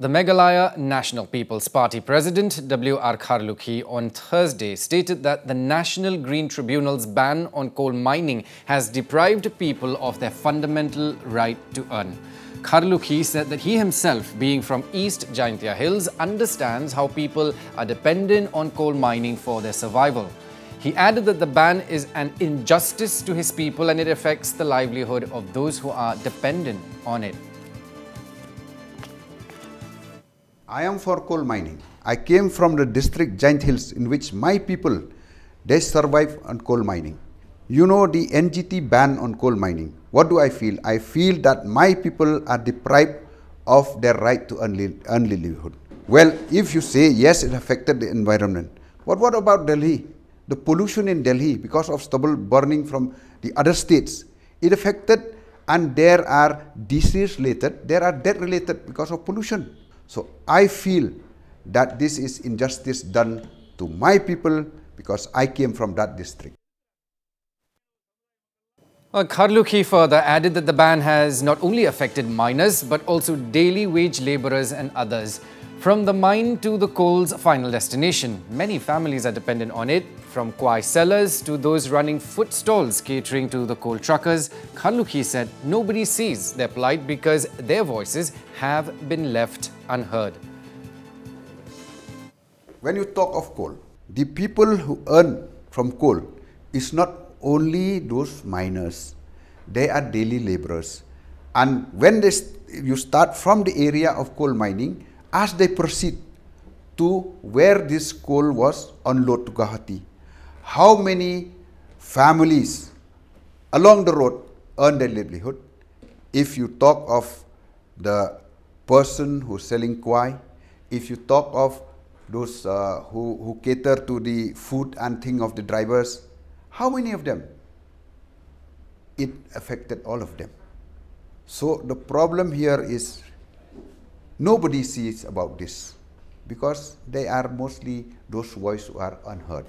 The Meghalaya National People's Party President W.R. Kharlukhi on Thursday stated that the National Green Tribunal's ban on coal mining has deprived people of their fundamental right to earn. Kharlukhi said that he himself, being from East Jaintia Hills, understands how people are dependent on coal mining for their survival. He added that the ban is an injustice to his people and it affects the livelihood of those who are dependent on it. I am for coal mining. I came from the district Giant Hills in which my people, they survive on coal mining. You know the NGT ban on coal mining. What do I feel? I feel that my people are deprived of their right to earn livelihood. Well, if you say yes, it affected the environment. But what about Delhi? The pollution in Delhi because of stubble burning from the other states, it affected, and there are disease related, there are death related because of pollution. So I feel that this is injustice done to my people because I came from that district. Kharlukhi further added that the ban has not only affected miners but also daily wage labourers and others. From the mine to the coal's final destination, many families are dependent on it. From kwai sellers to those running food stalls catering to the coal truckers, Kharlukhi said nobody sees their plight because their voices have been left unheard. When you talk of coal, the people who earn from coal is not only those miners, they are daily laborers. And when you start from the area of coal mining, as they proceed to where this coal was unloaded to Guwahati, how many families along the road earn their livelihood? If you talk of the person who's selling kwai, if you talk of those who cater to the food and thing of the drivers, how many of them? It affected all of them. So the problem here is nobody sees about this because they are mostly those voices who are unheard.